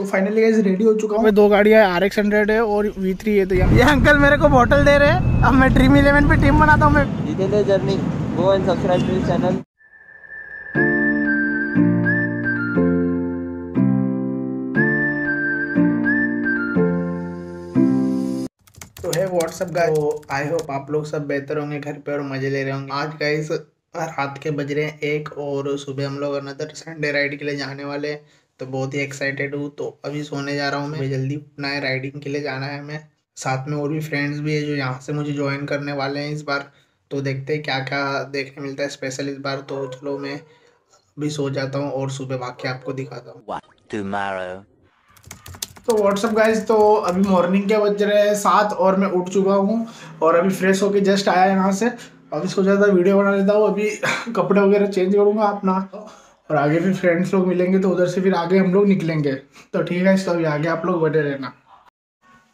तो finally guys ready हो चुका हूँ मैं। दो गाड़ियाँ RX 100 है और V3 है। तो ये अंकल मेरे को बॉटल दे रहे हैं। अब मैं ड्रीम 11 पे टीम बनाता हूँ। मैं Jitendra journey, go and subscribe to channel. What's up guys, तो आई होप आप लोग सब बेहतर होंगे, घर पे और मजे ले रहे होंगे। आज गाइस रात के बज रहे हैं 1 और सुबह हम लोग अनदर संडे राइड के लिए जाने वाले हैं। तो बहुत ही एक्साइटेड हूँ। तो अभी सोने जा रहा हूँ मैं, जल्दी उठना है, राइडिंग के लिए जाना है हमें। साथ में और भी फ्रेंड्स भी है जो यहाँ से मुझे ज्वाइन करने वाले हैं इस बार। तो देखते हैं क्या क्या देखने मिलता है स्पेशल इस बार। तो चलो मैं अभी सो जाता हूँ और सुबह भाग के आपको दिखाता हूँ। तो व्हाट्सअप गाइज, तो अभी मॉर्निंग के बज रहे हैं 7 और मैं उठ चुका हूँ और अभी फ्रेश होके जस्ट आया यहाँ से। अभी सोचा था वीडियो बना लेता हूँ, अभी कपड़े वगैरह चेंज करूँगा अपना और आगे फिर फ्रेंड्स लोग मिलेंगे तो उधर से फिर आगे हम लोग निकलेंगे। तो ठीक है, तो अभी आगे आप लोग बने रहना।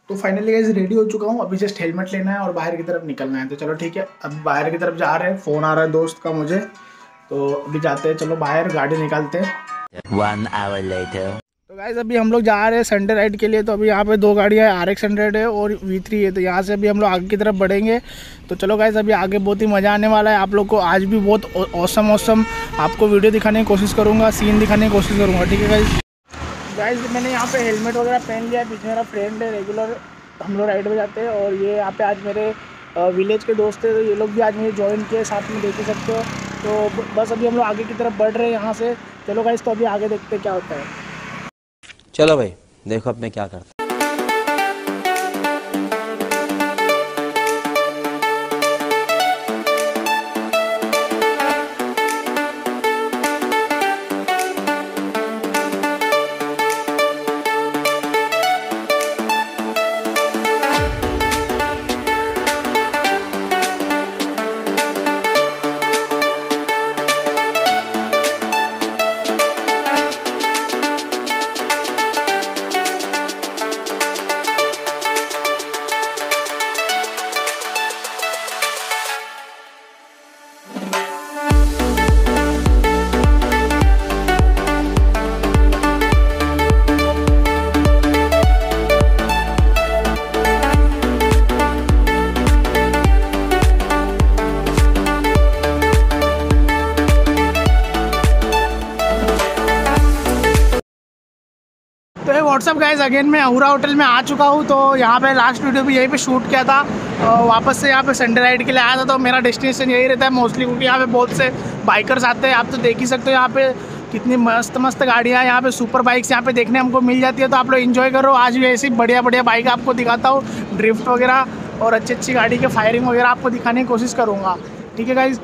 तो फाइनली गाइज रेडी हो चुका हूँ। अभी जस्ट हेलमेट लेना है और बाहर की तरफ निकलना है। तो चलो ठीक है, अब बाहर की तरफ जा रहे हैं। फ़ोन आ रहा है दोस्त का मुझे, तो अभी जाते हैं, चलो बाहर गाड़ी निकालते हैं। तो गाइस अभी हम लोग जा रहे हैं संडे राइड के लिए। तो अभी यहाँ पे दो गाड़ियाँ है, RX 100 है और V3 है। तो यहाँ से अभी हम लोग आगे की तरफ बढ़ेंगे। तो चलो गाइस, अभी आगे बहुत ही मज़ा आने वाला है। आप लोग को आज भी बहुत औसम आपको वीडियो दिखाने की कोशिश करूँगा, सीन दिखाने की कोशिश करूँगा। ठीक है गाइस। गाइस मैंने यहाँ पर हेलमेट वगैरह पहन लिया है। पीछे मेरा फ्रेंड है, रेगुलर हम लोग राइड पर जाते हैं और ये यहाँ पर आज मेरे विलेज के दोस्त है। तो ये लोग भी आज मुझे ज्वाइन किए, साथ में देख सकते हो। तो बस अभी हम लोग आगे की तरफ बढ़ रहे हैं यहाँ से। चलो गाइस, तो अभी आगे देखते क्या होता है। चलो भाई देखो अब मैं क्या करता हूँ। व्हाट्सअप गाइज, अगेन मैं अहूरा होटल में आ चुका हूँ। तो यहाँ पे लास्ट वीडियो भी यहीं पे शूट किया था। वापस से यहाँ पे संडे राइड के लिए आया था। तो मेरा डेस्टिनेशन यही रहता है मोस्टली, क्योंकि यहाँ पे बहुत से बाइकर्स आते हैं। आप तो देख ही सकते हो यहाँ पे कितनी मस्त मस्त गाड़ियाँ, यहाँ पे सुपर बाइक्स यहाँ पे देखने हमको मिल जाती है। तो आप लोग इन्जॉय करो। आज भी ऐसी बढ़िया बढ़िया बाइक आपको दिखाता हूँ, ड्रिफ्ट वगैरह और अच्छी अच्छी गाड़ी के फायरिंग वगैरह आपको दिखाने की कोशिश करूँगा। ठीक है गाइज।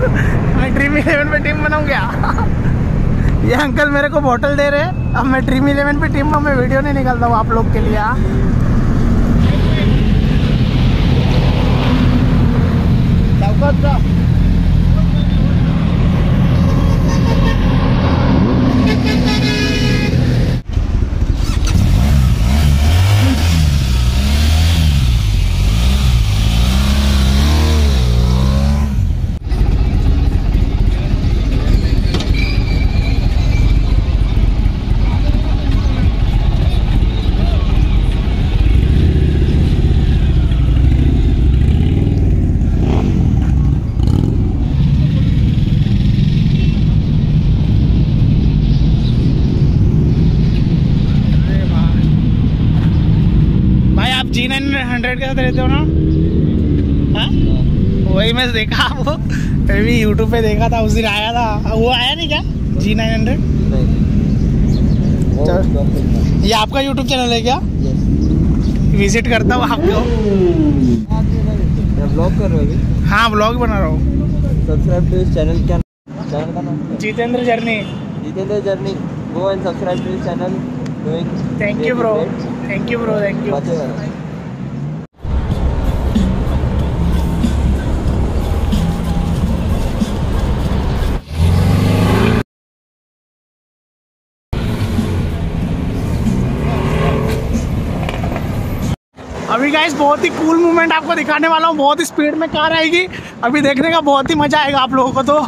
मैं ड्रीम 11 पे टीम बनाऊंगा। ये अंकल मेरे को बॉटल दे रहे हैं। अब मैं ड्रीम 11 पे टीम में वीडियो नहीं निकालता हूँ आप लोग के लिए। G900 के साथ रहते हो ना? हाँ, वही मैं देखा, वो भी YouTube पे देखा था, उस दिन आया था। वो आया नहीं क्या G900? नहीं। ये आपका YouTube चैनल है क्या? विजिट करता हूँ आपको। ब्लॉग कर रहे हो? हाँ, ब्लॉग बना रहा हूँ। Subscribe to channel. क्या चैनल का नाम? Jitendra journey. Jitendra journey, go and subscribe to channel. Thank you bro, thank you bro, thank you. अभी अभी गाइस बहुत ही कूल मूवमेंट आपको दिखाने वाला हूँ, बहुत ही स्पीड में कार आएगी, अभी देखने का बहुत ही मज़ा आएगा आप लोगों को, तो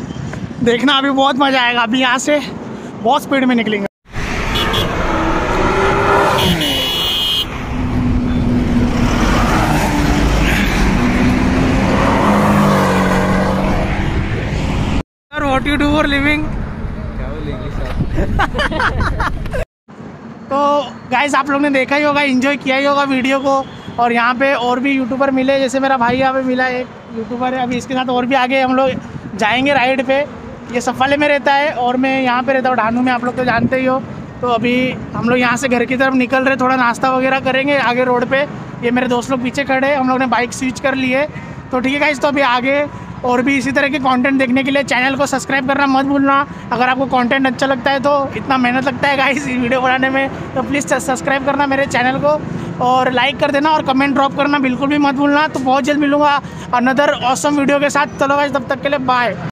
देखना अभी बहुत मज़ा आएगा। अभी यहाँ से बहुत स्पीड में निकलेंगे। Sir what you do for living? तो गाइस आप लोग ने देखा ही होगा, एंजॉय किया ही होगा वीडियो को, और यहाँ पे और भी यूट्यूबर मिले, जैसे मेरा भाई यहाँ पे मिला एक यूट्यूबर है, अभी इसके साथ और भी आगे हम लोग जाएंगे राइड पे। ये सफाले में रहता है और मैं यहाँ पे रहता हूँ ढानू में, आप लोग तो जानते ही हो। तो अभी हम लोग यहाँ से घर की तरफ निकल रहे, थोड़ा नाश्ता वगैरह करेंगे आगे रोड पर। ये मेरे दोस्त लोग पीछे खड़े हैं, हम लोग ने बाइक स्विच कर ली है। तो ठीक है गाइस, तो अभी आगे और भी इसी तरह के कंटेंट देखने के लिए चैनल को सब्सक्राइब करना मत भूलना। अगर आपको कंटेंट अच्छा लगता है, तो इतना मेहनत लगता है गाइस इस वीडियो बनाने में, तो प्लीज़ सब्सक्राइब करना मेरे चैनल को और लाइक कर देना और कमेंट ड्रॉप करना बिल्कुल भी मत भूलना। तो बहुत जल्द मिलूंगा अनदर ऑसम वीडियो के साथ। चलो गाइस, तब तक के लिए बाय।